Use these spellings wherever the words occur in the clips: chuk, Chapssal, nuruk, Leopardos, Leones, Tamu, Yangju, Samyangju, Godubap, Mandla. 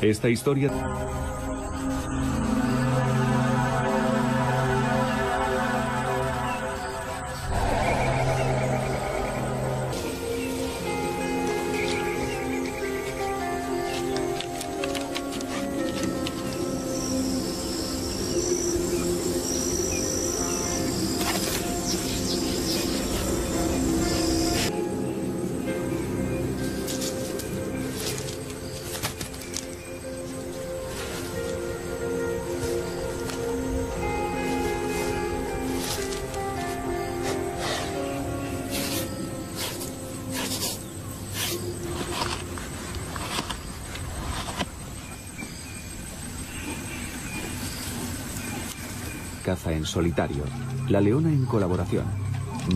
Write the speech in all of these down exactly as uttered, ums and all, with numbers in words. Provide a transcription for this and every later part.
Esta historia... Caza en solitario, la leona en colaboración.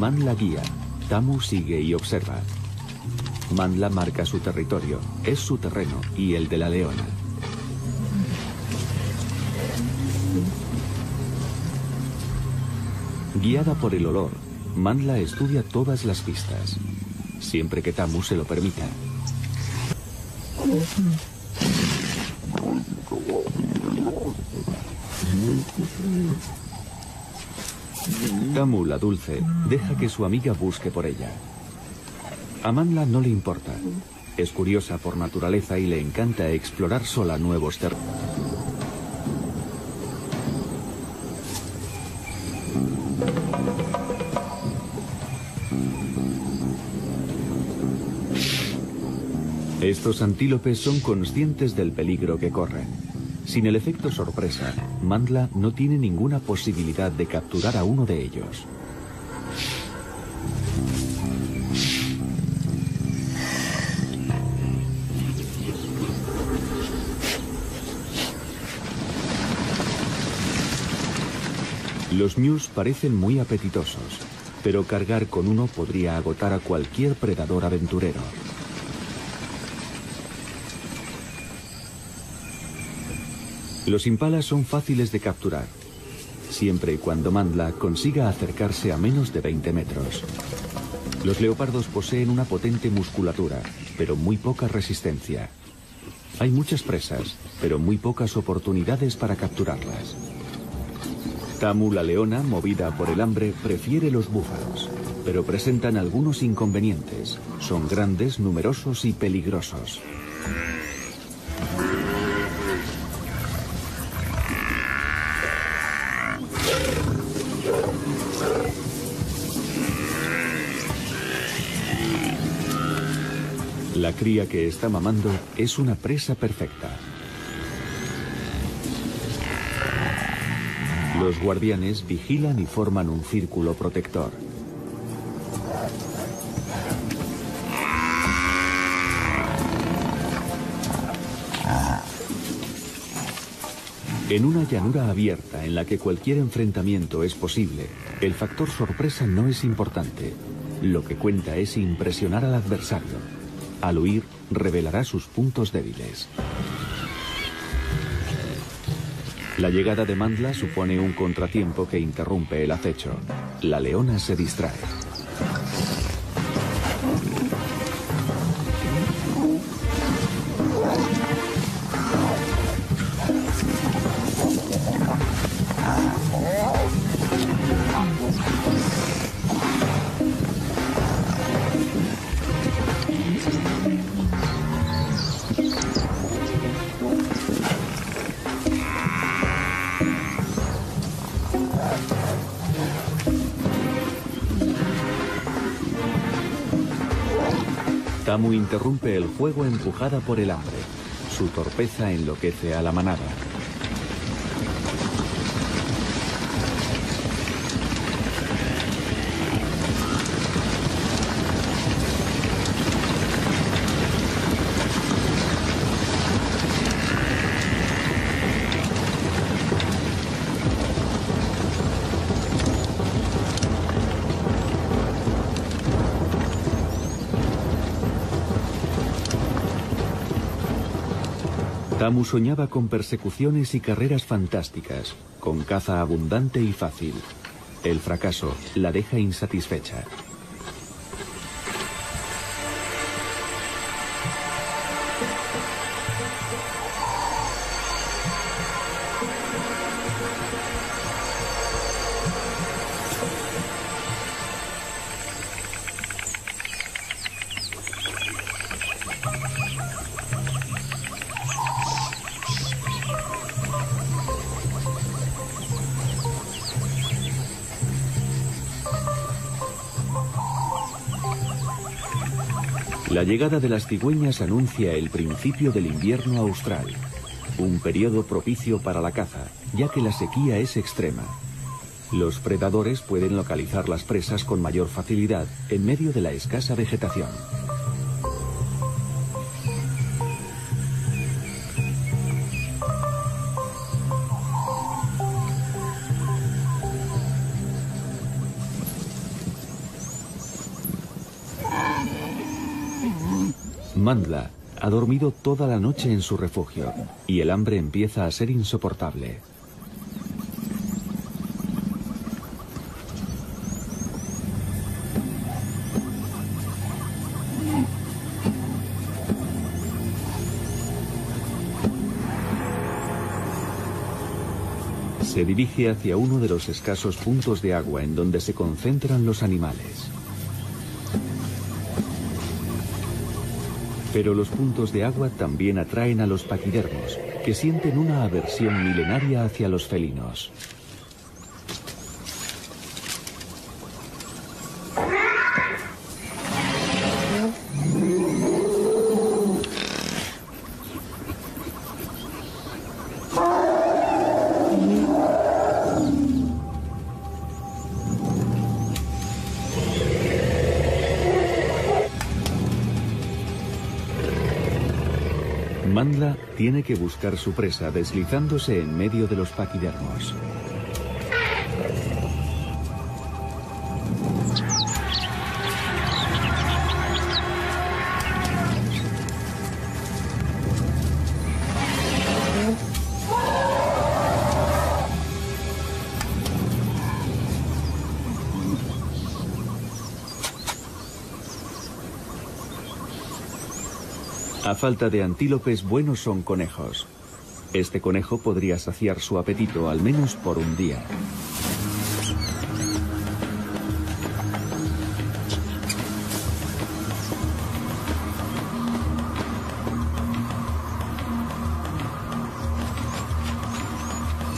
Mandla guía, Tamu sigue y observa. Mandla marca su territorio, es su terreno y el de la leona. Guiada por el olor, Mandla estudia todas las pistas, siempre que Tamu se lo permita. Tamu, la dulce, deja que su amiga busque por ella. A Mandla no le importa. Es curiosa por naturaleza y le encanta explorar sola nuevos terrenos. Estos antílopes son conscientes del peligro que corren. Sin el efecto sorpresa, Mandla no tiene ninguna posibilidad de capturar a uno de ellos. Los ñus parecen muy apetitosos, pero cargar con uno podría agotar a cualquier predador aventurero. Los impalas son fáciles de capturar, siempre y cuando Mandla consiga acercarse a menos de veinte metros. Los leopardos poseen una potente musculatura, pero muy poca resistencia. Hay muchas presas, pero muy pocas oportunidades para capturarlas. Tamu, la leona, movida por el hambre, prefiere los búfalos, pero presentan algunos inconvenientes. Son grandes, numerosos y peligrosos. La cría que está mamando es una presa perfecta. Los guardianes vigilan y forman un círculo protector. En una llanura abierta en la que cualquier enfrentamiento es posible, el factor sorpresa no es importante. Lo que cuenta es impresionar al adversario. Al huir, revelará sus puntos débiles. La llegada de Mandla supone un contratiempo que interrumpe el acecho. La leona se distrae. Tamu interrumpe el juego empujada por el hambre. Su torpeza enloquece a la manada. Tamu soñaba con persecuciones y carreras fantásticas, con caza abundante y fácil. El fracaso la deja insatisfecha. La llegada de las cigüeñas anuncia el principio del invierno austral, un periodo propicio para la caza, ya que la sequía es extrema. Los predadores pueden localizar las presas con mayor facilidad en medio de la escasa vegetación. Mandla ha dormido toda la noche en su refugio y el hambre empieza a ser insoportable. Se dirige hacia uno de los escasos puntos de agua en donde se concentran los animales. Pero los puntos de agua también atraen a los paquidermos, que sienten una aversión milenaria hacia los felinos. Mandla tiene que buscar su presa deslizándose en medio de los paquidermos. A falta de antílopes, buenos son conejos. Este conejo podría saciar su apetito al menos por un día.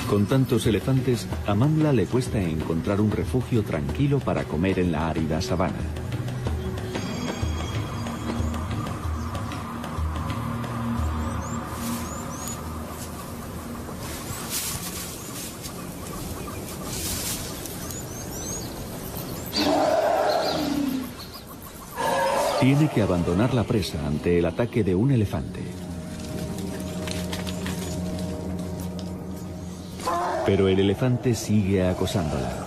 Con tantos elefantes, a Mandla le cuesta encontrar un refugio tranquilo para comer en la árida sabana. Tiene que abandonar la presa ante el ataque de un elefante. Pero el elefante sigue acosándola.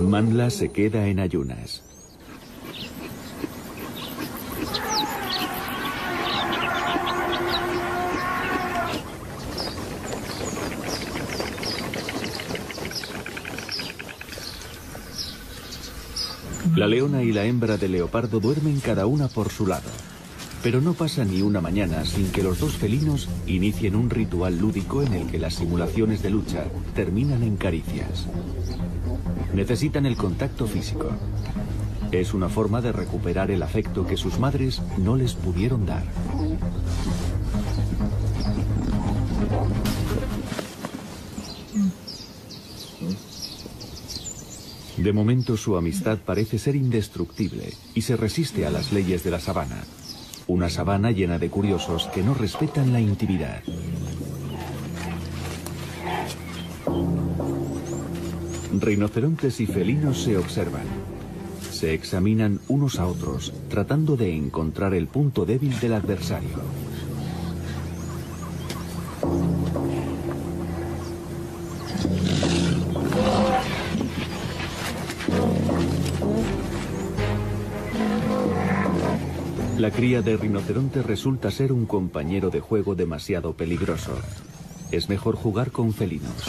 Mandla se queda en ayunas. La leona y la hembra de leopardo duermen cada una por su lado, pero no pasa ni una mañana sin que los dos felinos inicien un ritual lúdico en el que las simulaciones de lucha terminan en caricias. Necesitan el contacto físico. Es una forma de recuperar el afecto que sus madres no les pudieron dar. De momento su amistad parece ser indestructible y se resiste a las leyes de la sabana. Una sabana llena de curiosos que no respetan la intimidad. Rinocerontes y felinos se observan. Se examinan unos a otros, tratando de encontrar el punto débil del adversario. La cría de rinoceronte resulta ser un compañero de juego demasiado peligroso. Es mejor jugar con felinos.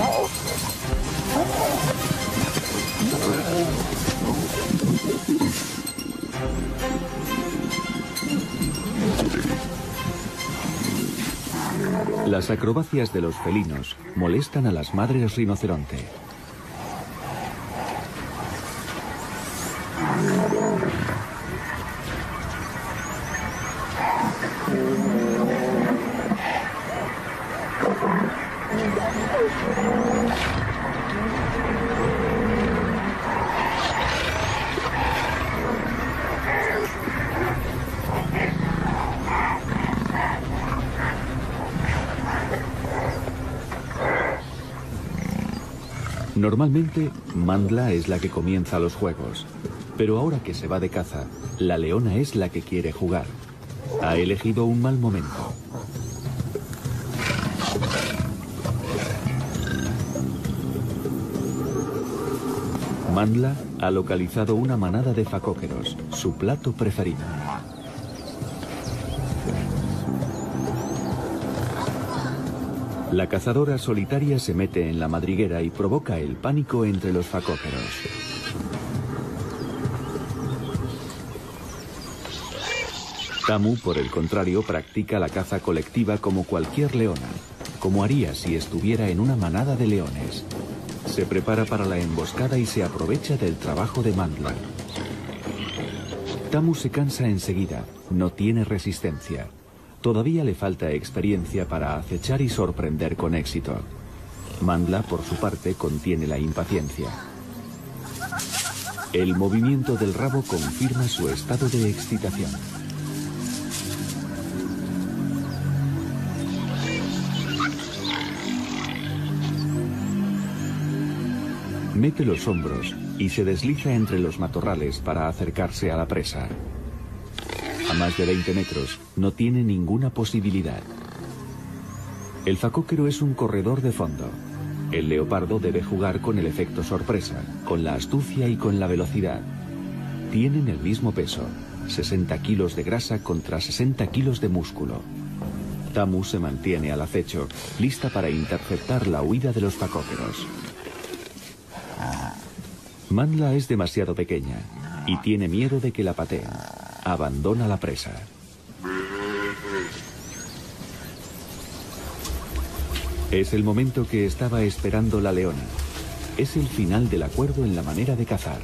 Oh! Las acrobacias de los felinos molestan a las madres rinoceronte. Normalmente, Mandla es la que comienza los juegos, pero ahora que se va de caza, la leona es la que quiere jugar. Ha elegido un mal momento. Mandla ha localizado una manada de facóqueros, su plato preferido. La cazadora solitaria se mete en la madriguera y provoca el pánico entre los facóqueros. Tamu, por el contrario, practica la caza colectiva como cualquier leona, como haría si estuviera en una manada de leones. Se prepara para la emboscada y se aprovecha del trabajo de Mandla. Tamu se cansa enseguida, no tiene resistencia. Todavía le falta experiencia para acechar y sorprender con éxito. Mandla, por su parte, contiene la impaciencia. El movimiento del rabo confirma su estado de excitación. Mete los hombros y se desliza entre los matorrales para acercarse a la presa. A más de veinte metros, no tiene ninguna posibilidad. El facóquero es un corredor de fondo. El leopardo debe jugar con el efecto sorpresa, con la astucia y con la velocidad. Tienen el mismo peso, sesenta kilos de grasa contra sesenta kilos de músculo. Tamu se mantiene al acecho, lista para interceptar la huida de los facóqueros. Mandla es demasiado pequeña y tiene miedo de que la pateen. Abandona la presa. Es el momento que estaba esperando la leona. Es el final del acuerdo en la manera de cazar.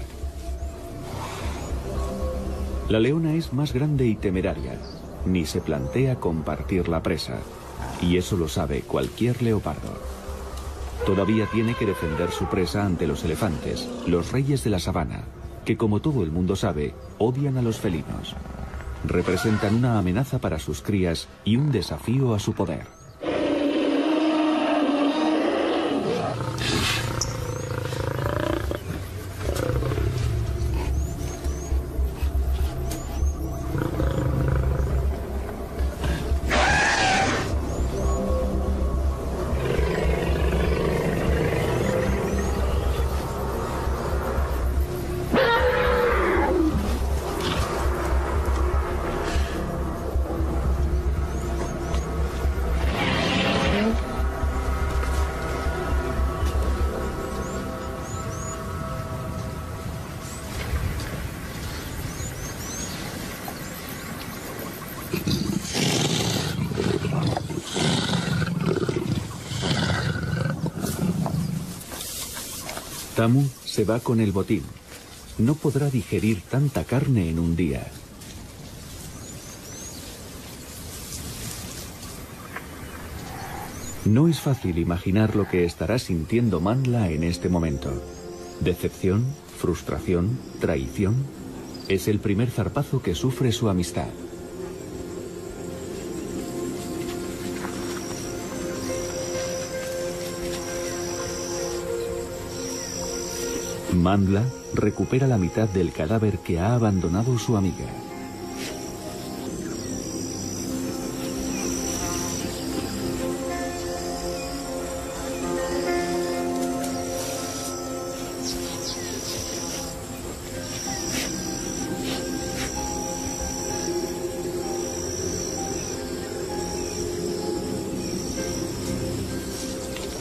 La leona es más grande y temeraria. Ni se plantea compartir la presa. Y eso lo sabe cualquier leopardo. Todavía tiene que defender su presa ante los elefantes, los reyes de la sabana, que, como todo el mundo sabe, odian a los felinos. Representan una amenaza para sus crías y un desafío a su poder. Tamu se va con el botín. No podrá digerir tanta carne en un día. No es fácil imaginar lo que estará sintiendo Mandla en este momento. Decepción, frustración, traición. Es el primer zarpazo que sufre su amistad. Mandla recupera la mitad del cadáver que ha abandonado su amiga.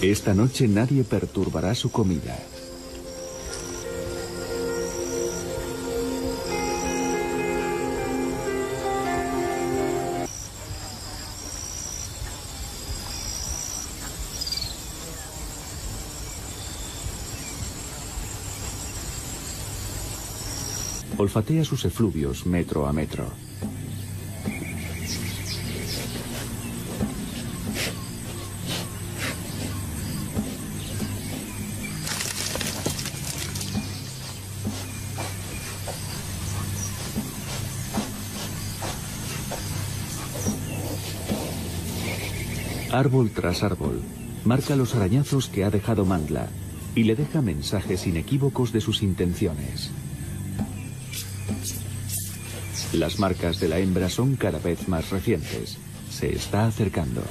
Esta noche nadie perturbará su comida. Olfatea sus efluvios metro a metro. Árbol tras árbol, marca los arañazos que ha dejado Mandla y le deja mensajes inequívocos de sus intenciones. Las marcas de la hembra son cada vez más recientes. Se está acercando.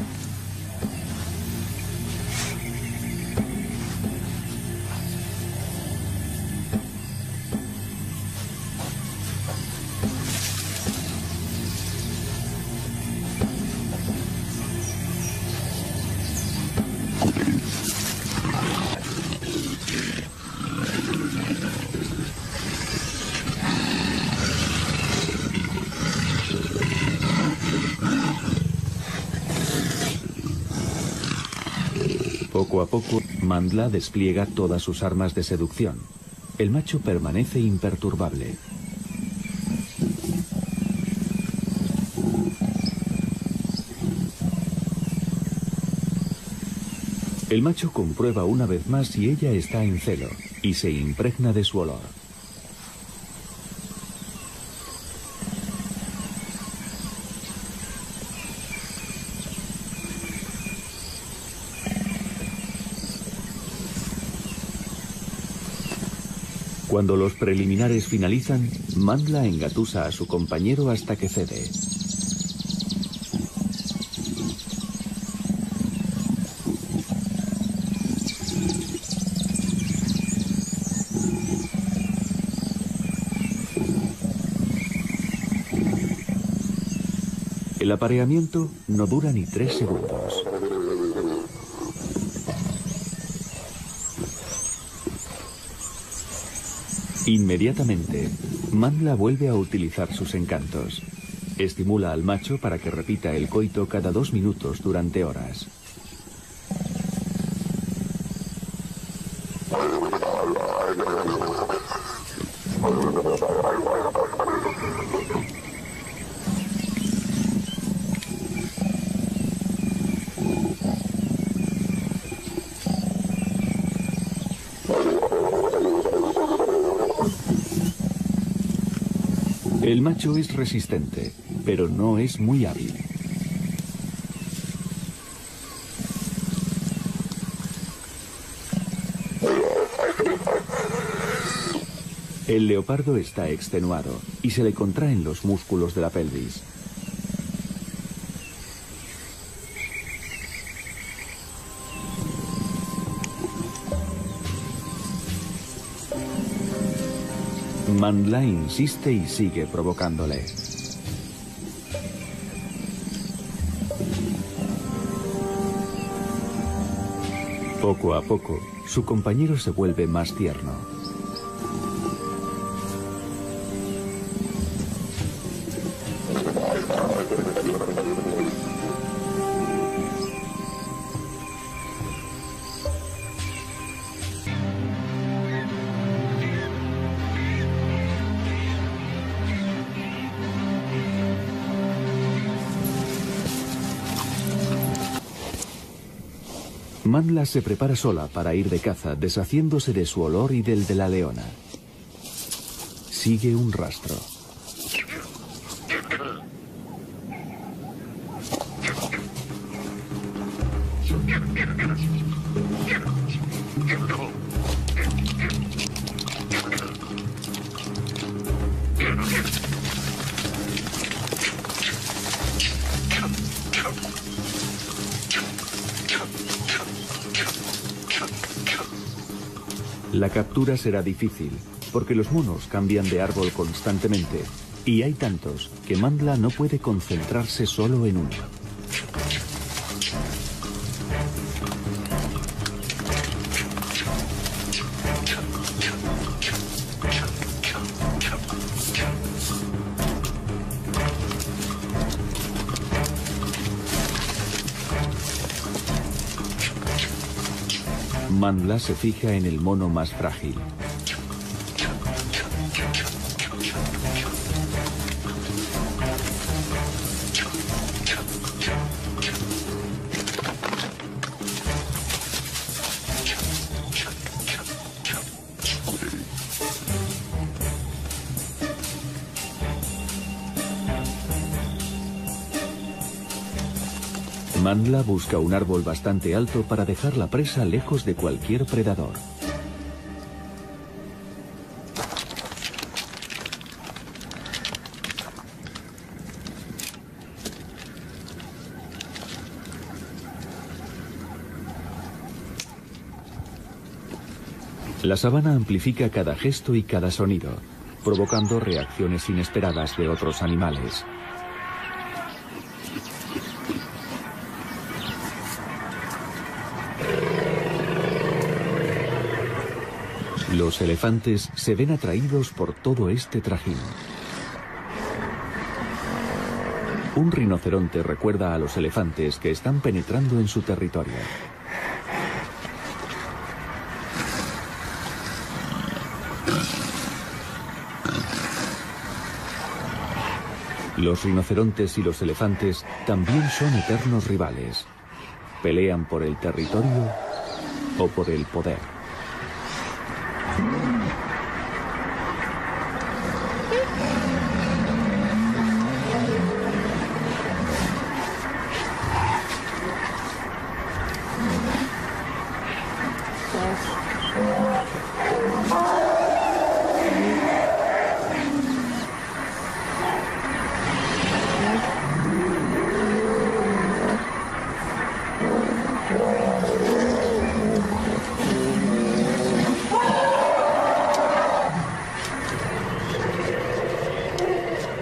Poco a poco, Mandla despliega todas sus armas de seducción. El macho permanece imperturbable. El macho comprueba una vez más si ella está en celo y se impregna de su olor. Cuando los preliminares finalizan, Mandla engatusa a su compañero hasta que cede. El apareamiento no dura ni tres segundos. Inmediatamente, Mandla vuelve a utilizar sus encantos. Estimula al macho para que repita el coito cada dos minutos durante horas. El macho es resistente, pero no es muy hábil. El leopardo está extenuado y se le contraen los músculos de la pelvis. Mandla insiste y sigue provocándole. Poco a poco, su compañero se vuelve más tierno. Mandla se prepara sola para ir de caza, deshaciéndose de su olor y del de la leona. Sigue un rastro. La captura será difícil, porque los monos cambian de árbol constantemente, y hay tantos que Mandla no puede concentrarse solo en uno. Mandla se fija en el mono más frágil. Mandla busca un árbol bastante alto para dejar la presa lejos de cualquier predador. La sabana amplifica cada gesto y cada sonido, provocando reacciones inesperadas de otros animales. Los elefantes se ven atraídos por todo este trajín. Un rinoceronte recuerda a los elefantes que están penetrando en su territorio. Los rinocerontes y los elefantes también son eternos rivales. Pelean por el territorio o por el poder.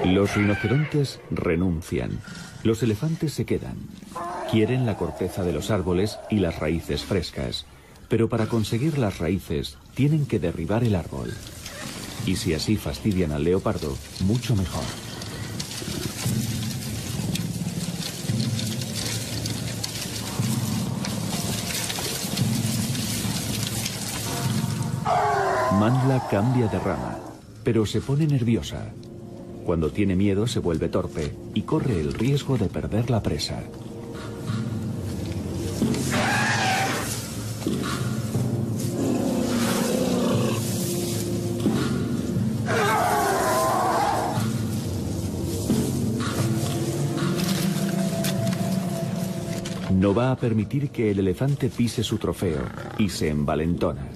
Los rinocerontes renuncian. Los elefantes se quedan. Quieren la corteza de los árboles y las raíces frescas. Pero para conseguir las raíces, tienen que derribar el árbol. Y si así fastidian al leopardo, mucho mejor. Mandla cambia de rama, pero se pone nerviosa. Cuando tiene miedo se vuelve torpe y corre el riesgo de perder la presa. No va a permitir que el elefante pise su trofeo y se envalentona.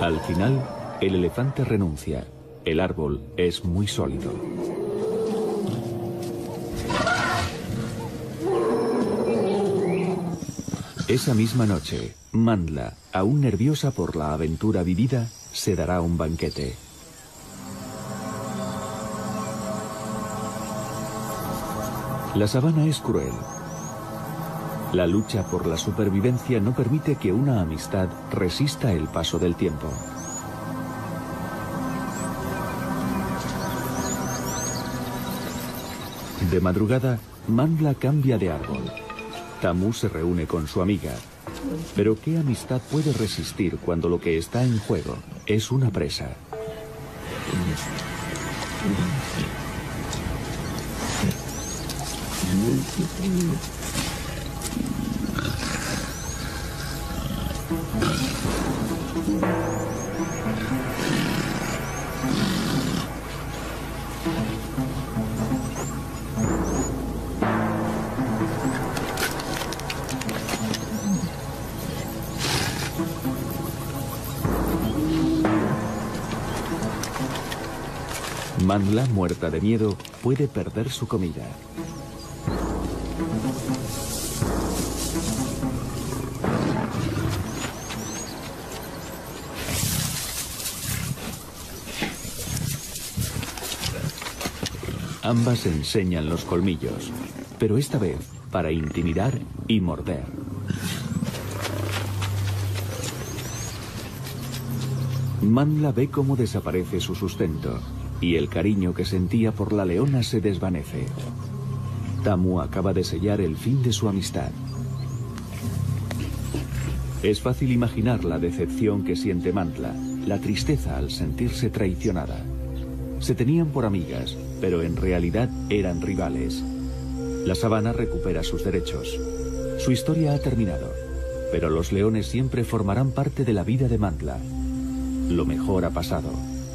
Al final, el elefante renuncia. El árbol es muy sólido. Esa misma noche, Mandla, aún nerviosa por la aventura vivida, se dará un banquete. La sabana es cruel. La lucha por la supervivencia no permite que una amistad resista el paso del tiempo. De madrugada, Mandla cambia de árbol. Tamu se reúne con su amiga. Pero ¿qué amistad puede resistir cuando lo que está en juego es una presa? Mandla, muerta de miedo, puede perder su comida. Ambas enseñan los colmillos, pero esta vez para intimidar y morder. Mandla ve cómo desaparece su sustento y el cariño que sentía por la leona se desvanece. Tamu acaba de sellar el fin de su amistad. Es fácil imaginar la decepción que siente Mandla, la tristeza al sentirse traicionada. Se tenían por amigas, pero en realidad eran rivales. La sabana recupera sus derechos. Su historia ha terminado, pero los leones siempre formarán parte de la vida de Mandla. Lo mejor ha pasado.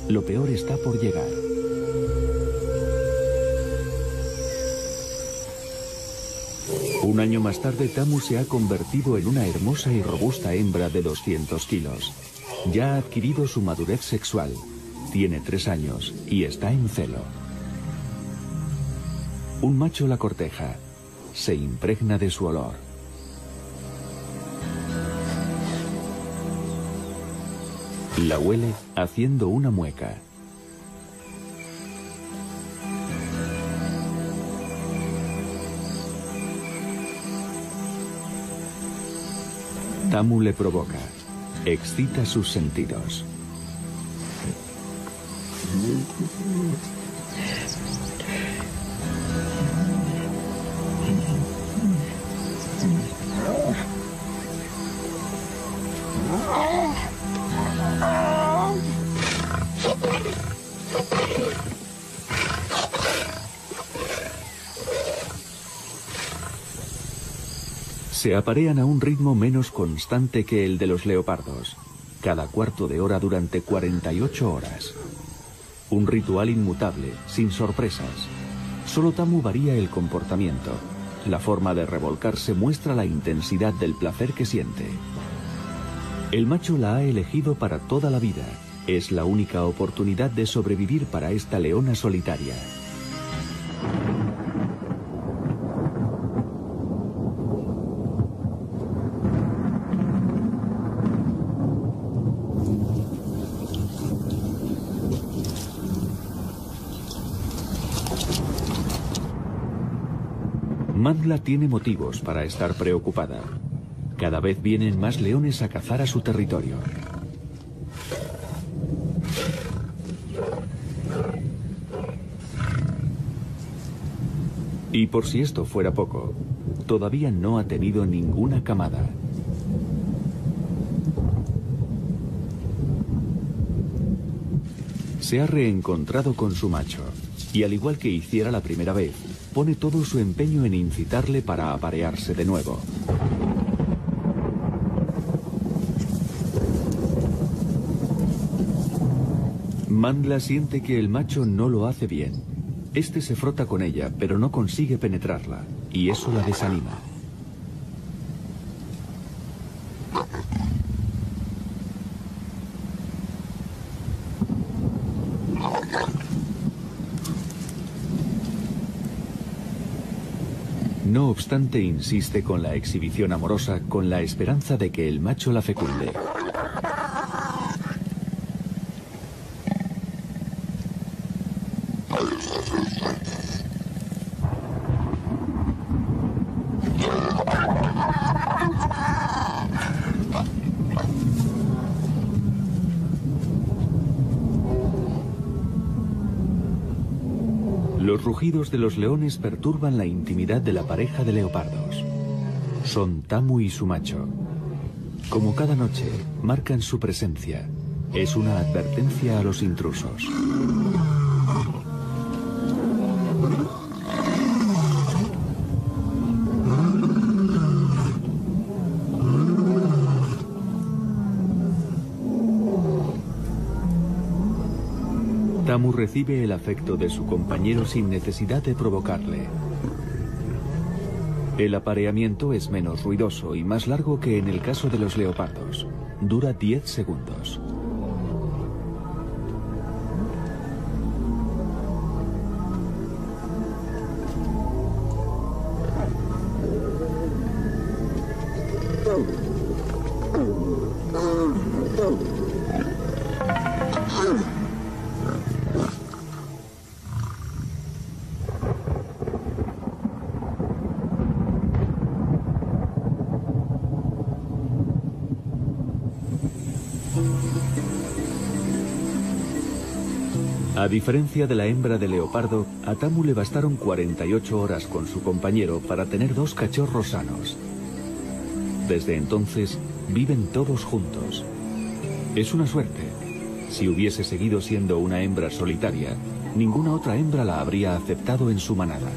Lo peor está por llegar. Un año más tarde, Tamu se ha convertido en una hermosa y robusta hembra de doscientos kilos. Ya ha adquirido su madurez sexual. Tiene tres años y está en celo. Un macho la corteja. Se impregna de su olor. La huele haciendo una mueca. Tamu le provoca, excita sus sentidos. Se aparean a un ritmo menos constante que el de los leopardos, cada cuarto de hora durante cuarenta y ocho horas. Un ritual inmutable, sin sorpresas. Solo Tamu varía el comportamiento. La forma de revolcarse muestra la intensidad del placer que siente. El macho la ha elegido para toda la vida. Es la única oportunidad de sobrevivir para esta leona solitaria. Mandla tiene motivos para estar preocupada. Cada vez vienen más leones a cazar a su territorio. Y por si esto fuera poco, todavía no ha tenido ninguna camada. Se ha reencontrado con su macho, y al igual que hiciera la primera vez, pone todo su empeño en incitarle para aparearse de nuevo. Mandla siente que el macho no lo hace bien. Este se frota con ella, pero no consigue penetrarla, y eso la desanima. No obstante, insiste con la exhibición amorosa con la esperanza de que el macho la fecunde. Los rugidos de los leones perturban la intimidad de la pareja de leopardos. Son Tamu y su macho. Como cada noche, marcan su presencia. Es una advertencia a los intrusos. Tamu recibe el afecto de su compañero sin necesidad de provocarle. El apareamiento es menos ruidoso y más largo que en el caso de los leopardos. Dura diez segundos. A diferencia de la hembra de leopardo, a Tamu le bastaron cuarenta y ocho horas con su compañero para tener dos cachorros sanos. Desde entonces, viven todos juntos. Es una suerte. Si hubiese seguido siendo una hembra solitaria, ninguna otra hembra la habría aceptado en su manada.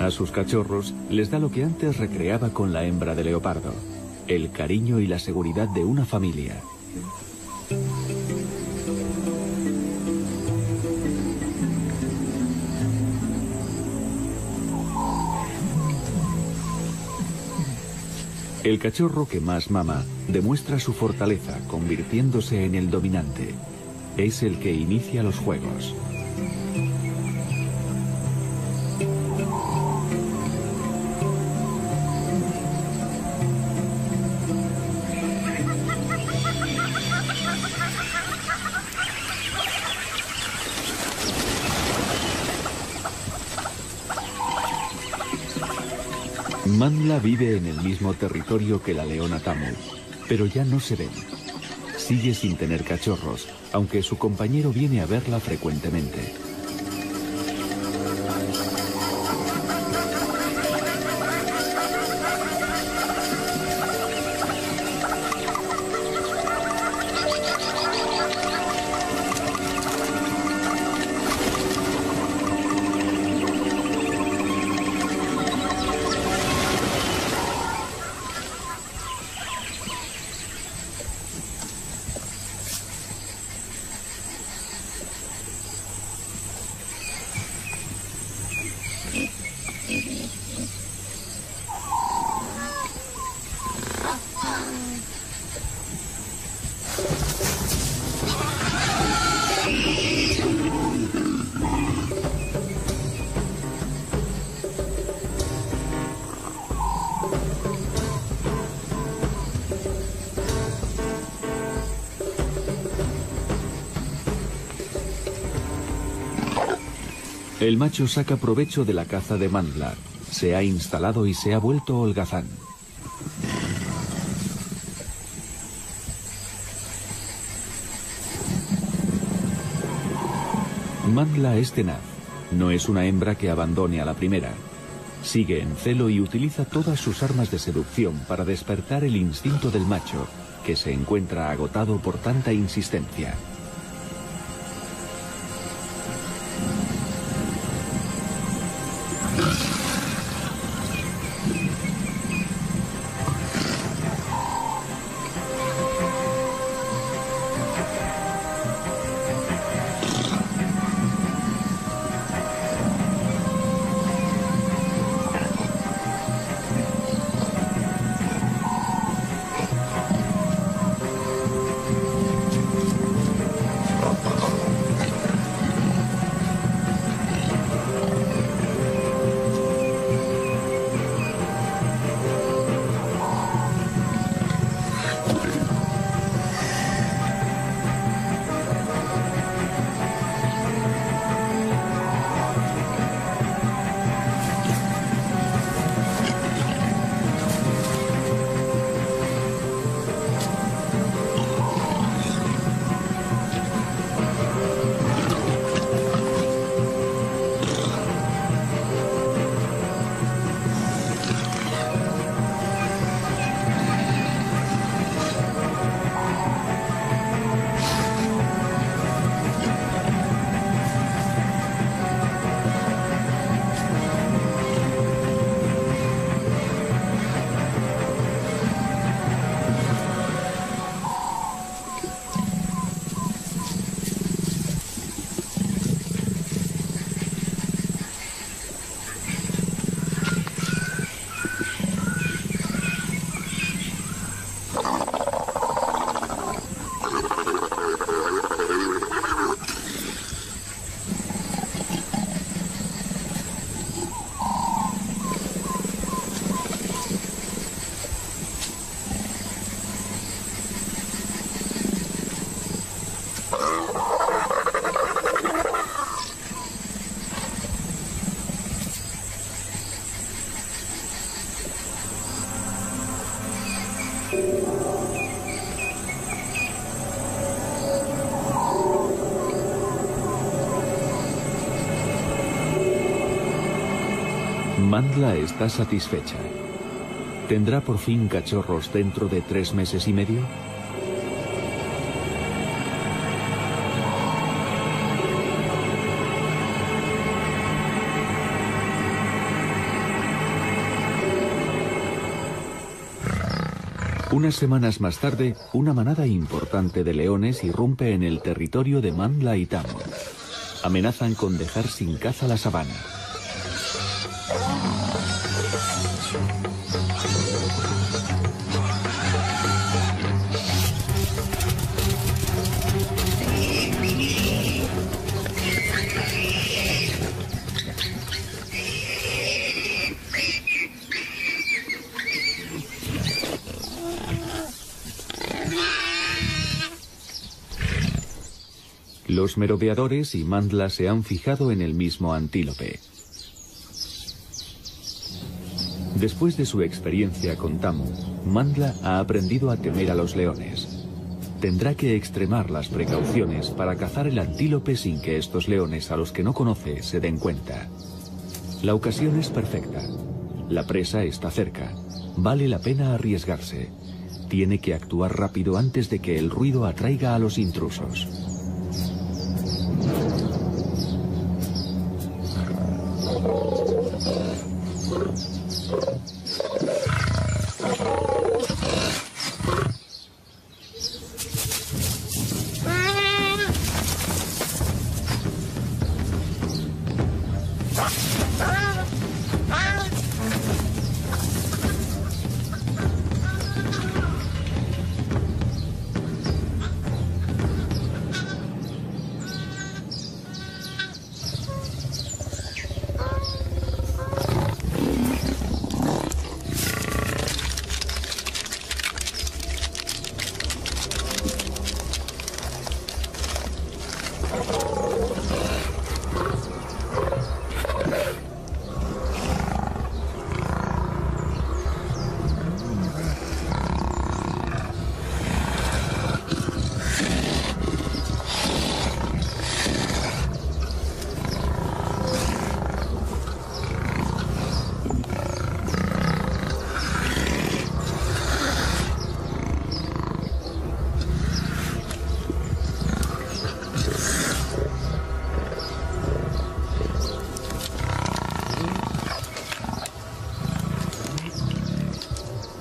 A sus cachorros les da lo que antes recreaba con la hembra de leopardo: el cariño y la seguridad de una familia. El cachorro que más mama demuestra su fortaleza convirtiéndose en el dominante. Es el que inicia los juegos. Mandla vive en el mismo territorio que la leona Tamu, pero ya no se ven. Sigue sin tener cachorros, aunque su compañero viene a verla frecuentemente. El macho saca provecho de la caza de Mandla, se ha instalado y se ha vuelto holgazán. Mandla es tenaz, no es una hembra que abandone a la primera. Sigue en celo y utiliza todas sus armas de seducción para despertar el instinto del macho, que se encuentra agotado por tanta insistencia. Mandla está satisfecha. ¿Tendrá por fin cachorros dentro de tres meses y medio? Unas semanas más tarde, una manada importante de leones irrumpe en el territorio de Mandla y Tamu. Amenazan con dejar sin caza la sabana. Los merodeadores y Mandla se han fijado en el mismo antílope. Después de su experiencia con Tamu, Mandla ha aprendido a temer a los leones. Tendrá que extremar las precauciones para cazar el antílope sin que estos leones a los que no conoce se den cuenta. La ocasión es perfecta. La presa está cerca. Vale la pena arriesgarse. Tiene que actuar rápido antes de que el ruido atraiga a los intrusos.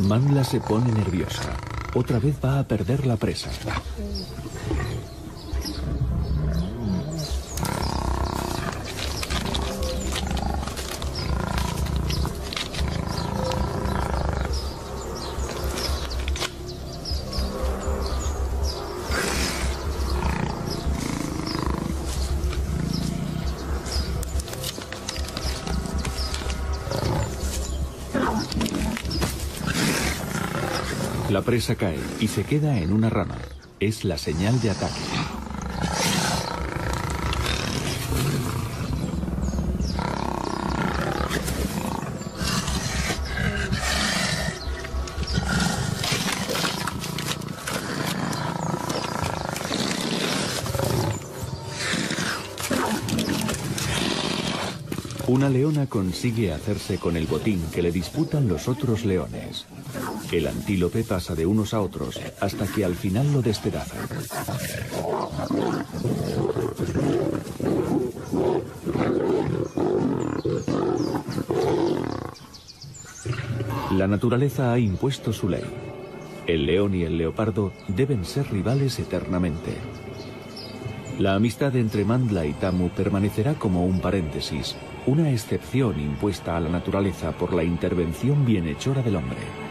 Mandla se pone nerviosa. Otra vez va a perder la presa. La presa cae y se queda en una rama. Es la señal de ataque. Una leona consigue hacerse con el botín que le disputan los otros leones. El antílope pasa de unos a otros hasta que al final lo despedaza. La naturaleza ha impuesto su ley. El león y el leopardo deben ser rivales eternamente. La amistad entre Mandla y Tamu permanecerá como un paréntesis, una excepción impuesta a la naturaleza por la intervención bienhechora del hombre.